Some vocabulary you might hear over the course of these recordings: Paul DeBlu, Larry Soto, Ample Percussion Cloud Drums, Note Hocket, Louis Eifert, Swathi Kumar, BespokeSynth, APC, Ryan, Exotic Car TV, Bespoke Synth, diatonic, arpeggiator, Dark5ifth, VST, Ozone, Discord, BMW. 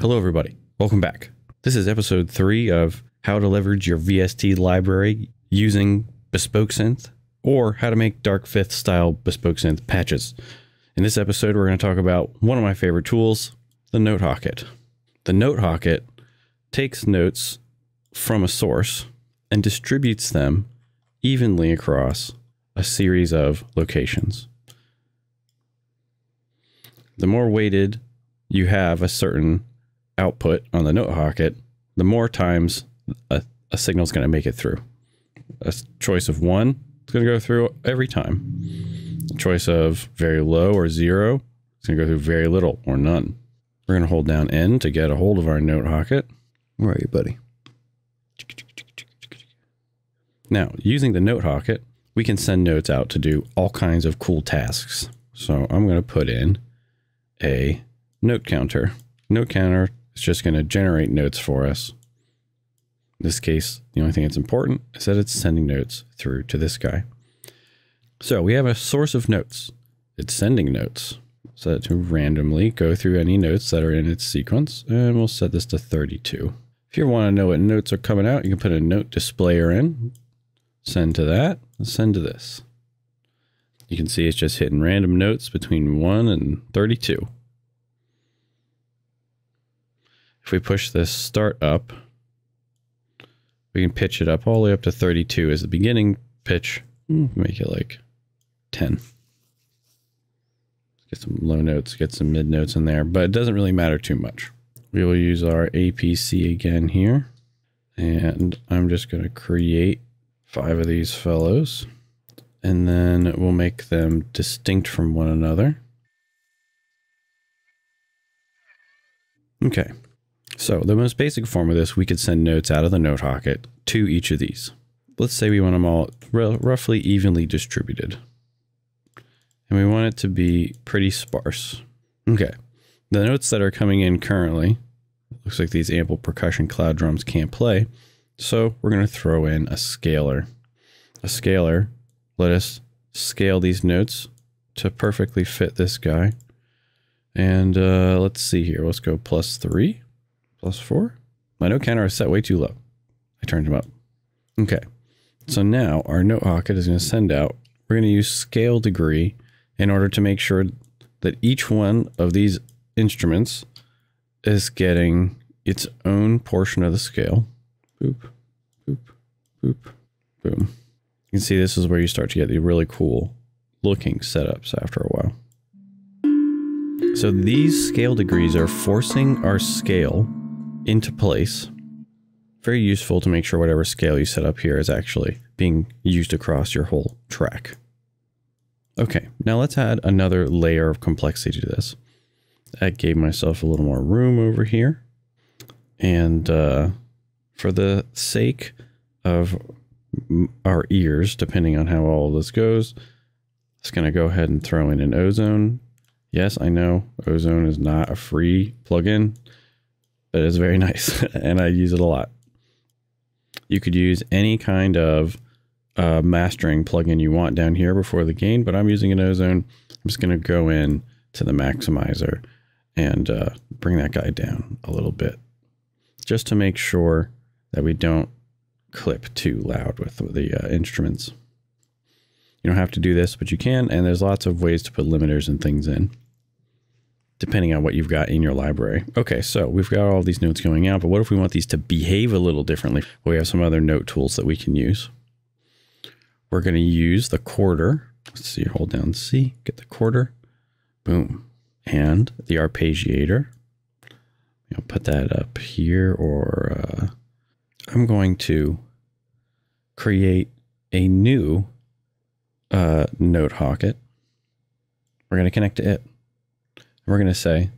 Hello, everybody. Welcome back. This is episode 3 of how to leverage your VST library using Bespoke Synth, or how to make Dark Fifth style Bespoke Synth patches. In this episode, we're going to talk about one of my favorite tools, the Note Hocket. The Note Hocket takes notes from a source and distributes them evenly across a series of locations. The more weighted you have a certain output on the Note Hocket, the more times a signal is going to make it through. A choice of 1, it's going to go through every time. A choice of very low or 0, it's going to go through very little or none. We're going to hold down N to get a hold of our Note Hocket. Where are you, buddy? Now, using the Note Hocket, we can send notes out to do all kinds of cool tasks. So I'm going to put in a note counter. Note counter is just going to generate notes for us. In this case, the only thing that's important is that it's sending notes through to this guy. So we have a source of notes. It's sending notes. Set it to randomly go through any notes that are in its sequence, and we'll set this to 32. If you want to know what notes are coming out, you can put a note displayer in. Send to that, and send to this. You can see it's just hitting random notes between 1 and 32. If we push this start up, we can pitch it up all the way up to 32 as the beginning pitch. Make it like 10. Get some low notes, get some mid notes in there, but it doesn't really matter too much. We will use our APC again here, and I'm just going to create 5 of these fellows, and then we'll make them distinct from one another. Okay, so the most basic form of this, we could send notes out of the Note Hocket to each of these. Let's say we want them all roughly evenly distributed, and we want it to be pretty sparse. Okay, the notes that are coming in currently, looks like these Ample Percussion Cloud Drums can't play, so we're going to throw in a scaler. A scaler, let us scale these notes to perfectly fit this guy. And let's see here. Let's go +3, +4. My note counter is set way too low. I turned him up. Okay. So now our Note Hocket is going to send out. We're going to use scale degree in order to make sure that each one of these instruments is getting its own portion of the scale. Boop, boop, boop, boom. You can see this is where you start to get the really cool looking setups after a while. So these scale degrees are forcing our scale into place. Very useful to make sure whatever scale you set up here is actually being used across your whole track. Okay, now let's add another layer of complexity to this. I gave myself a little more room over here. And for the sake of our ears, depending on how all this goes, it's going to go ahead and throw in an Ozone. Yes, I know Ozone is not a free plugin, but it's very nice and I use it a lot. You could use any kind of mastering plugin you want down here before the gain, but I'm using an Ozone. I'm just going to go in to the maximizer and bring that guy down a little bit just to make sure that we don't clip too loud with the instruments. You don't have to do this, but you can, and there's lots of ways to put limiters and things in, depending on what you've got in your library. Okay, so we've got all these notes going out, but what if we want these to behave a little differently? We have some other note tools that we can use. We're going to use the quarter. Let's see, hold down C, get the quarter, boom, and the arpeggiator. I'll put that up here, or I'm going to create a new Note Hocket. We're going to connect to it. And we're going to say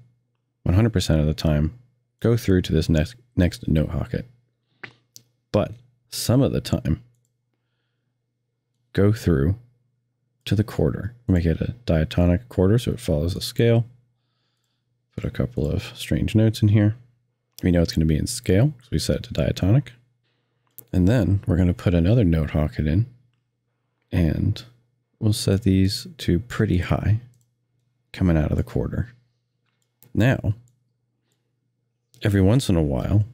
100% of the time, go through to this next Note Hocket. But some of the time, go through to the quarter. We'll make it a diatonic quarter so it follows the scale. Put a couple of strange notes in here. We know it's going to be in scale, so we set it to diatonic. And then we're going to put another Note Hocket in, and we'll set these to pretty high coming out of the quarter. Now, every once in a while,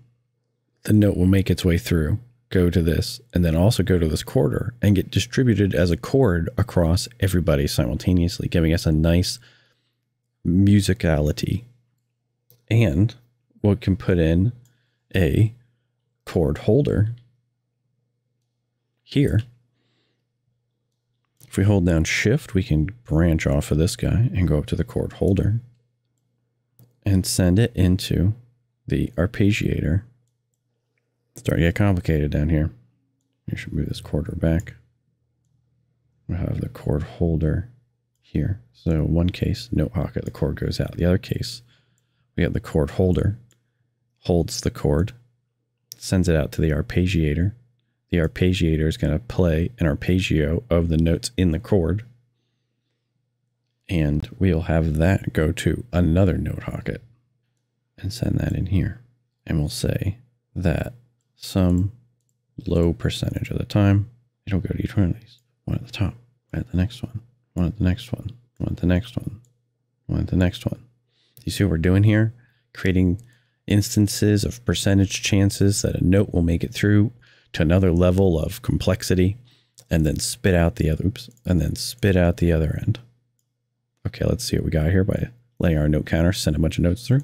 the note will make its way through, go to this, and then also go to this quarter and get distributed as a chord across everybody simultaneously, giving us a nice musicality. And we can put in a chord holder here. If we hold down shift, we can branch off of this guy and go up to the chord holder and send it into the arpeggiator. Starting to get complicated down here. You should move this quarter back. We'll have the chord holder here. So one case, note hocket, the chord goes out. The other case, we have the chord holder, holds the chord, sends it out to the arpeggiator. The arpeggiator is going to play an arpeggio of the notes in the chord. And we'll have that go to another note hocket and send that in here. And we'll say that some low percentage of the time, it'll go to each one of these. One at the top, one at the next one, one at the next one, one at the next one, one at the next one. You see what we're doing here? Creating instances of percentage chances that a note will make it through to another level of complexity and then spit out the other, oops, and then spit out the other end. Okay, let's see what we got here by letting our note counter send a bunch of notes through.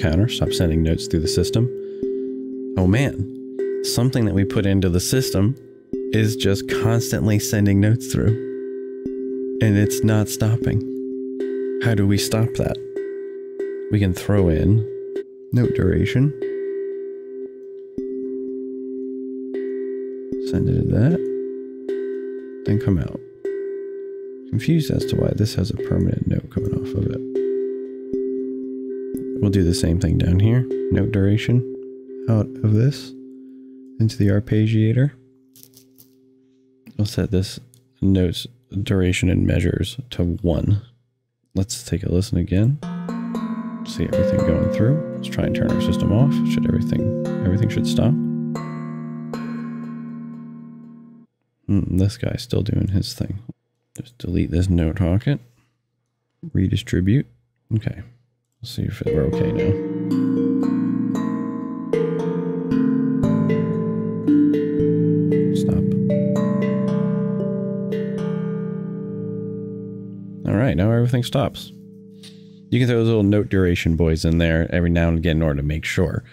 Counter, stop sending notes through the system. Oh man, something that we put into the system is just constantly sending notes through and it's not stopping. How do we stop that? We can throw in note duration. Send it to that, then come out. Confused as to why this has a permanent note coming off of it. We'll do the same thing down here. Note duration out of this into the arpeggiator. We'll set this note's duration and measures to 1. Let's take a listen again. See everything going through. Let's try and turn our system off. Should everything should stop. This guy's still doing his thing. Just delete this note hocket. Redistribute. Okay. Let's see if we're okay now. Stop. All right, now everything stops. You can throw those little note duration boys in there every now and again in order to make sure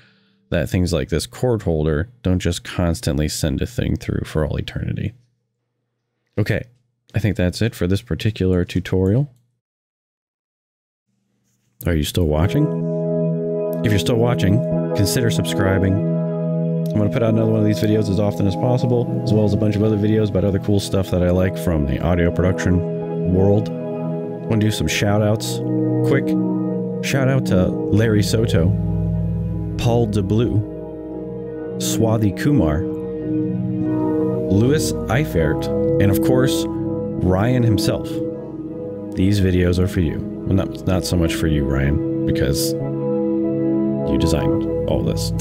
that things like this chord holder don't just constantly send a thing through for all eternity. Okay, I think that's it for this particular tutorial. Are you still watching? If you're still watching, consider subscribing. I'm going to put out another one of these videos as often as possible, as well as a bunch of other videos about other cool stuff that I like from the audio production world. I want to do some shout outs. Quick shout out to Larry Soto, Paul DeBlu, Swathi Kumar, Louis Eifert, and of course, Ryan himself. These videos are for you. Well, not so much for you, Ryan, because you designed all this.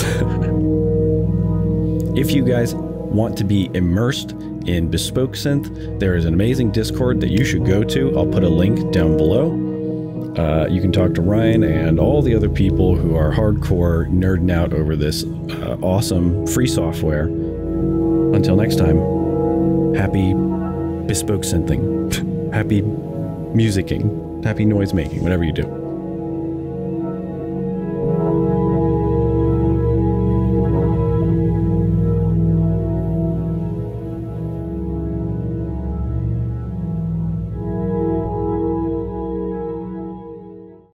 If you guys want to be immersed in Bespoke Synth, there is an amazing Discord that you should go to. I'll put a link down below. You can talk to Ryan and all the other people who are hardcore nerding out over this awesome free software. Until next time, happy Bespoke Synthing. Happy musicking. Happy noise making, whatever you do.